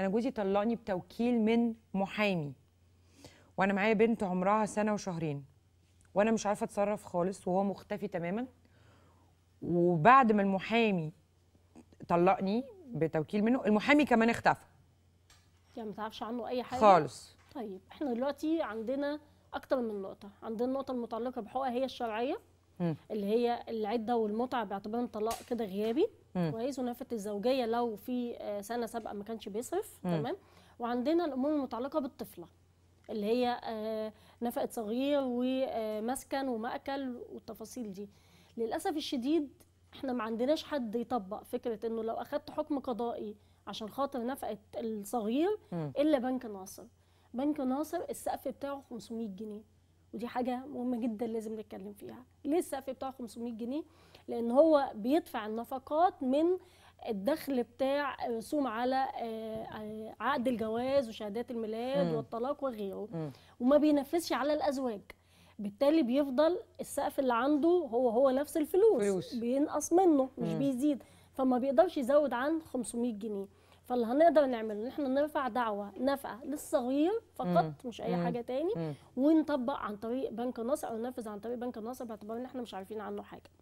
انا جوزي طلقني بتوكيل من محامي وانا معايا بنت عمرها 1 سنة و2 شهر وانا مش عارفه اتصرف خالص وهو مختفي تماما. وبعد ما المحامي طلقني بتوكيل منه المحامي كمان اختفى، يعني ما تعرفش عنه اي حاجه خالص. طيب احنا دلوقتي عندنا اكتر من نقطه، عندنا النقطه المتعلقه بحقوقها هي الشرعيه اللي هي العده والمتعه باعتبار طلاق كده غيابي كويس، ونفقه الزوجيه لو في سنه سابقه ما كانش بيصرف تمام. وعندنا الامور المتعلقه بالطفله اللي هي نفقه صغير ومسكن ومأكل والتفاصيل دي. للاسف الشديد احنا ما عندناش حد يطبق فكره انه لو اخدت حكم قضائي عشان خاطر نفقه الصغير الا بنك ناصر. بنك ناصر السقف بتاعه 500 جنيه، ودي حاجه مهمه جدا لازم نتكلم فيها. ليه السقف بتاعه 500 جنيه؟ لان هو بيدفع النفقات من الدخل بتاع رسوم على عقد الجواز وشهادات الميلاد والطلاق وغيره، وما بينفذش على الازواج، بالتالي بيفضل السقف اللي عنده هو نفس الفلوس بينقص منه مش بيزيد، فما بيقدرش يزود عن 500 جنيه. فاللي هنقدر نعمله ان احنا نرفع دعوه نفقه للصغير فقط مش اي حاجه تاني، ونطبق عن طريق بنك ناصر او ننفذ عن طريق بنك ناصر باعتبار ان احنا مش عارفين عنه حاجه.